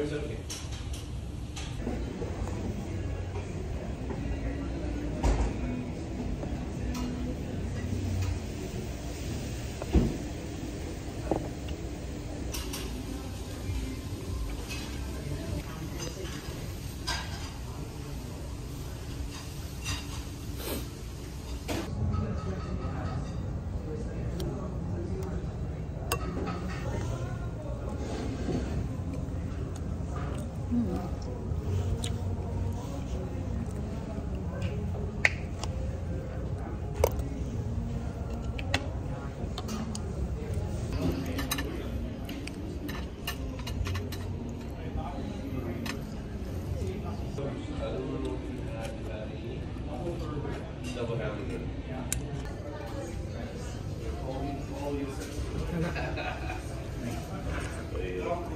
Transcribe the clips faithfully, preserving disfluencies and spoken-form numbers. Where is everything?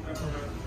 Thank you.